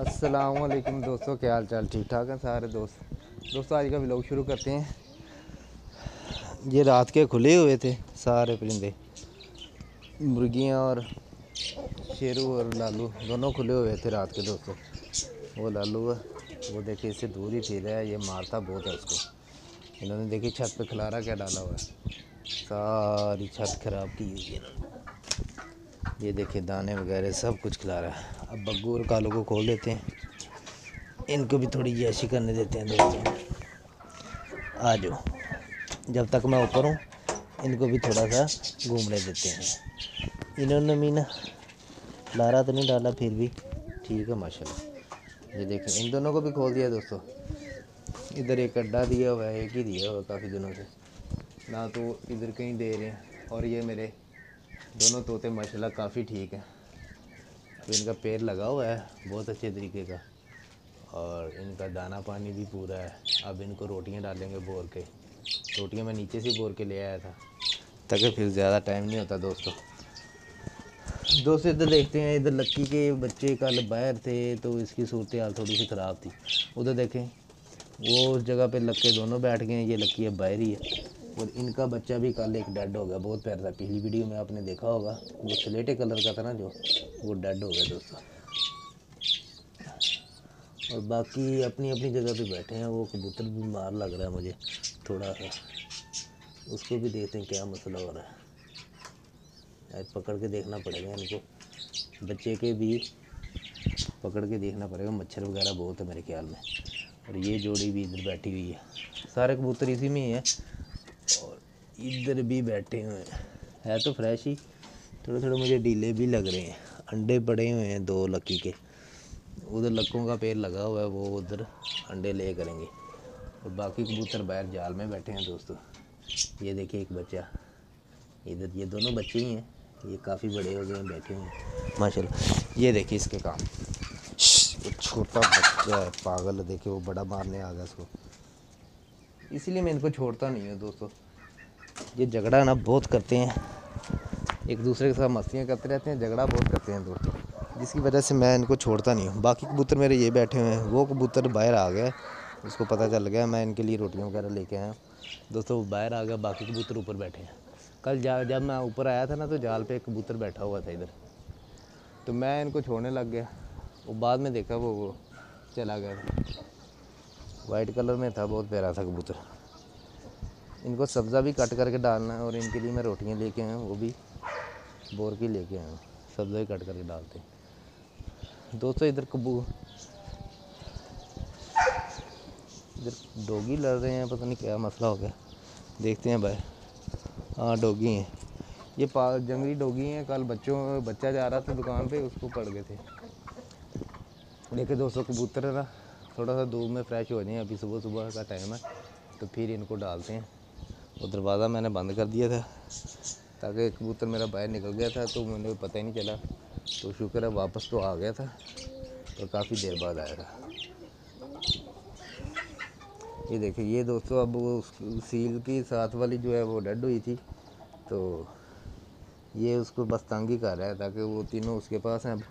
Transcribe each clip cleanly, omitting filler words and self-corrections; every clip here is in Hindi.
अस्सलामुअलैकुम दोस्तों, क्या हाल चाल? ठीक ठाक हैं सारे दोस्तों आज का व्लॉग शुरू करते हैं। ये रात के खुले हुए थे सारे परिंदे, मुर्गियाँ और शेरू और लालू दोनों खुले हुए थे रात के दोस्तों। वो लालू है, वो देखिए इससे दूर ही फिर है, ये मारता बहुत है उसको। इन्होंने देखिए छत पे खलारा क्या डाला हुआ है, सारी छत खराब की हुई है। ये देखिए दाने वगैरह सब कुछ खिला रहा है। अब बग्गू और कालू को खोल देते हैं, इनको भी थोड़ी याशी करने देते हैं दोस्तों। आ जाओ, जब तक मैं ऊपर हूँ इनको भी थोड़ा सा घूमने देते हैं। इन्होंने भी ना लारा तो नहीं डाला, फिर भी ठीक है माशाल्लाह। ये देखें इन दोनों को भी खोल दिया दोस्तों। इधर एक अड्डा दिया हुआ है, एक ही दिया हुआ काफ़ी दिनों से ना, तो इधर कहीं दे रहे हैं। और ये मेरे दोनों तोते माशाल्लाह काफ़ी ठीक हैं। तो इनका पेड़ लगा हुआ है बहुत अच्छे तरीके का, और इनका दाना पानी भी पूरा है। अब इनको रोटियां डालेंगे बोर के, रोटियां मैं नीचे से बोर के ले आया था ताकि फिर ज़्यादा टाइम नहीं होता दोस्तों। इधर देखते हैं, इधर लक्की के बच्चे कल बाहर थे तो इसकी सूरत हाल थोड़ी सी ख़राब थी। उधर देखें वो उस जगह पर लक्के दोनों बैठ गए, ये लक्की अब बाहर ही है। और इनका बच्चा भी कल एक डेड हो गया, बहुत प्यारा था। पिछली वीडियो में आपने देखा होगा, वो स्लेटे कलर का था ना जो, वो डेड हो गया दोस्तों। और बाकी अपनी अपनी जगह पे बैठे हैं। वो कबूतर बीमार लग रहा है मुझे थोड़ा सा, उसको भी देखते हैं क्या मसला हो रहा है। पकड़ के देखना पड़ेगा इनको, बच्चे के भी पकड़ के देखना पड़ेगा। मच्छर वगैरह बहुत है मेरे ख्याल में। और ये जोड़ी भी इधर बैठी हुई है, सारे कबूतर इसी में ही है। और इधर भी बैठे हुए हैं, है तो फ्रेश ही, थोड़े थोड़े मुझे डीले भी लग रहे हैं। अंडे पड़े हुए हैं दो लक्की के, उधर लक्कों का पेड़ लगा हुआ है, वो उधर अंडे ले करेंगे। और बाकी कबूतर बाहर जाल में बैठे हैं दोस्तों। ये देखिए एक बच्चा इधर, ये दोनों बच्चे ही हैं, ये काफ़ी बड़े हो गए हैं, बैठे हुए हैं माशाल्लाह। ये देखिए इसके काम, छोटा बच्चा है पागल, देखिए वो बड़ा मारने आ गया उसको, इसलिए मैं इनको छोड़ता नहीं हूँ दोस्तों। ये झगड़ा ना बहुत करते हैं, एक दूसरे के साथ मस्तियाँ करते रहते हैं, झगड़ा बहुत करते हैं दोस्तों, जिसकी वजह से मैं इनको छोड़ता नहीं हूँ। बाकी कबूतर मेरे ये बैठे हुए हैं, वो कबूतर बाहर आ गया, उसको पता चल गया मैं इनके लिए रोटियाँ वगैरह लेके आया दोस्तों, वो बाहर आ गया। बाकी कबूतर ऊपर बैठे हैं। कल जब मैं ऊपर आया था ना तो जाल पर कबूतर बैठा हुआ था इधर, तो मैं इनको छोड़ने लग गया, वो बाद में देखा वो चला गया था। वाइट कलर में था, बहुत प्यारा था कबूतर। इनको सब्ज़ा भी कट करके डालना है, और इनके लिए मैं रोटियां लेके आया हूँ, वो भी बोर की लेके आया हूँ। सब्ज़ा ही कट करके डालते हैं दोस्तों। इधर डोगी लड़ रहे हैं, पता नहीं क्या मसला हो गया, देखते हैं भाई। हाँ डोगी हैं ये, जंगली डोगी हैं। कल बच्चा जा रहा था दुकान पर, उसको पड़ गए थे। देखिए दोस्तों कबूतर है ना, थोड़ा सा धूप में फ्रेश हो जाए, अभी सुबह सुबह का टाइम है, तो फिर इनको डालते हैं। वो दरवाज़ा मैंने बंद कर दिया था ताकि कबूतर मेरा बाहर निकल गया था, तो मुझे पता ही नहीं चला, तो शुक्र है वापस तो आ गया था, और काफ़ी देर बाद आया था। ये देखिए ये दोस्तों, अब वो सील की साथ वाली जो है वो डेड हुई थी, तो ये उसको बस तंग ही कर रहा है, ताकि वो तीनों उसके पास हैं। अब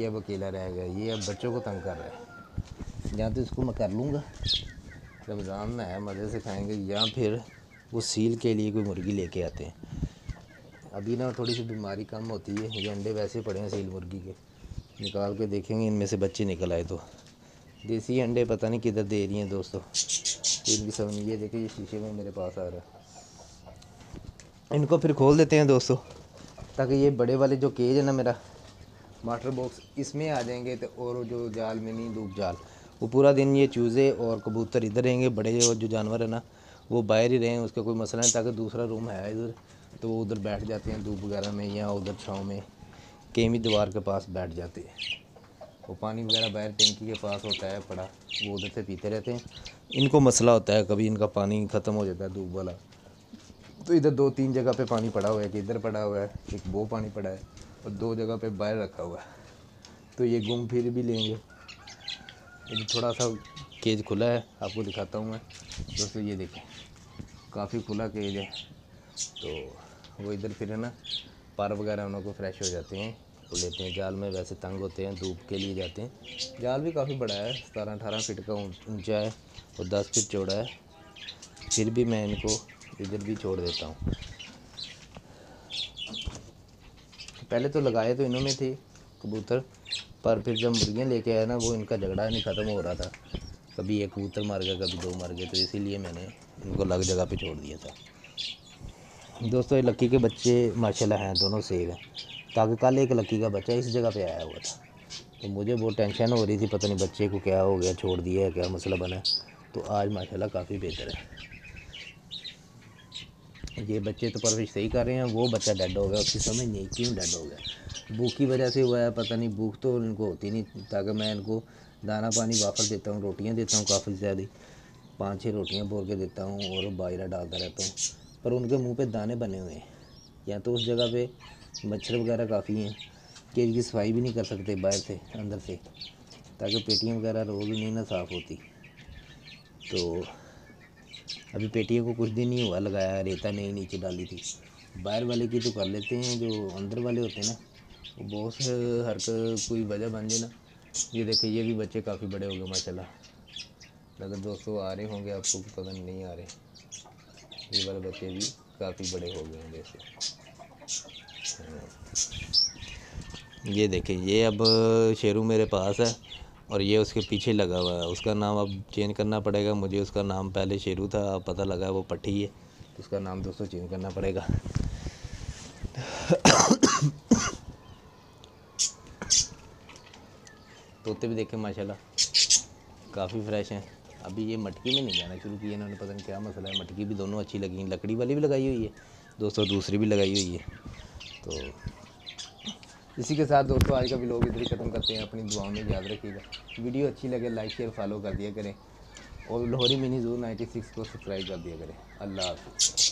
ये अब अकेला रह गया, ये अब बच्चों को तंग कर रहा है। या तो इसको मैं कर लूँगा, रमज़ान में है मज़े से खाएंगे, या फिर वो सील के लिए कोई मुर्गी लेके आते हैं। अभी ना थोड़ी सी बीमारी कम होती है, ये अंडे वैसे पड़े हैं सील मुर्गी के, निकाल के देखेंगे इनमें से बच्चे निकल आए तो। देसी अंडे पता नहीं किधर दे रही हैं दोस्तों, इनकी समझ नहीं। ये देखिए ये शीशे में मेरे पास आ रहा है, इनको फिर खोल देते हैं दोस्तों, ताकि ये बड़े वाले जो केज है ना मेरा मास्टर बॉक्स, इसमें आ जाएंगे। तो और जो जाल में नहीं धूप जाल, वो पूरा दिन ये चूज़े और कबूतर इधर रहेंगे, बड़े जो जानवर है ना वो बाहर ही रहें, उसका कोई मसला नहीं। ताकि दूसरा रूम है इधर, तो वो उधर बैठ जाते हैं धूप वगैरह में, या उधर छाँव में कहीं भी दीवार के पास बैठ जाते हैं। वो पानी वगैरह बाहर टंकी के पास होता है पड़ा, वो उधर से पीते रहते हैं। इनको मसला होता है कभी इनका पानी ख़त्म हो जाता है धूप वाला, तो इधर दो तीन जगह पर पानी पड़ा हुआ है, कि इधर पड़ा हुआ है, एक वो पानी पड़ा है, और दो जगह पे बाहर रखा हुआ है, तो ये घूम फिर भी लेंगे। ये थोड़ा सा केज खुला है, आपको दिखाता हूँ मैं दोस्तों। ये देखें काफ़ी खुला केज है, तो वो इधर फिर है ना, पार वगैरह उनको फ्रेश हो जाते हैं, को लेते हैं। जाल में वैसे तंग होते हैं, धूप के लिए जाते हैं। जाल भी काफ़ी बड़ा है, 17-18 फीट का ऊंचा है और 10 फीट चौड़ा है। फिर भी मैं इनको इधर भी छोड़ देता हूँ। पहले तो लगाए तो इन्होंने थे कबूतर, पर फिर जब मुर्गियाँ लेके आया ना, वो इनका झगड़ा नहीं ख़त्म हो रहा था। कभी एक कबूतर मार गया, कभी दो मार गए, तो इसीलिए मैंने इनको अलग जगह पे छोड़ दिया था। दोस्तों, ये लक्की के बच्चे माशाल्लाह हैं, दोनों सेफ हैं। ताकि कल एक लक्की का बच्चा इस जगह पे आया हुआ था, तो मुझे बहुत टेंशन हो रही थी, पता नहीं बच्चे को क्या हो गया, छोड़ दिया है, क्या मसला बना। तो आज माशाल्लाह काफ़ी बेहतर है। ये बच्चे तो परवरिश सही कर रहे हैं। वो बच्चा डेड हो गया, उसकी समझ नहीं क्यों डेड हो गया, भूख की वजह से हुआ है, पता नहीं। भूख तो इनको होती नहीं, ताकि मैं इनको दाना पानी वाफर देता हूँ, रोटियाँ देता हूँ, काफ़ी ज़्यादा 5-6 रोटियाँ बोल के देता हूँ और बाजरा डालता रहता हूँ। पर उनके मुंह पे दाने बने हुए हैं, या तो उस जगह पे मच्छर वगैरह काफ़ी हैं कि इनकी सफाई भी नहीं कर सकते बाहर से अंदर से, ताकि पेटियाँ वगैरह रोज़ नहीं ना साफ़ होती। तो अभी पेटियों को कुछ दिन नहीं हुआ लगाया, रेता नहीं नीचे डाली थी। बाहर वाले की तो कर लेते हैं, जो अंदर वाले होते हैं ना, वो बहुत हर कोई वजह बन जाए ना। ये देखिए, ये भी बच्चे काफ़ी बड़े हो गए माशाल्लाह। अगर दोस्तों आ रहे होंगे आपको, पता नहीं आ रहे, ये वाले बच्चे भी काफ़ी बड़े हो गए हैं। जैसे ये देखिए, ये अब शेरू मेरे पास है और ये उसके पीछे लगा हुआ है। उसका नाम अब चेंज करना पड़ेगा मुझे। उसका नाम पहले शेरू था, अब पता लगा वो पट्टी है, उसका नाम दोस्तों चेंज करना पड़ेगा। तोते भी देखें माशाल्लाह काफ़ी फ्रेश हैं। अभी ये मटकी में नहीं जाना शुरू किया इन्होंने, पता नहीं क्या मसला है। मटकी भी दोनों अच्छी लगी, लकड़ी वाली भी लगाई हुई है दोस्तों, दूसरी भी लगाई हुई है। तो इसी के साथ दोस्तों आज का भी लोग इधर ही ख़त्म करते हैं। अपनी दुआओं में याद रखिएगा। वीडियो अच्छी लगे लाइक शेयर फॉलो कर दिया करें और लाहौरी मिनी ज़ू 96 को सब्सक्राइब कर दिया करें। अल्लाह हाफ़िज़।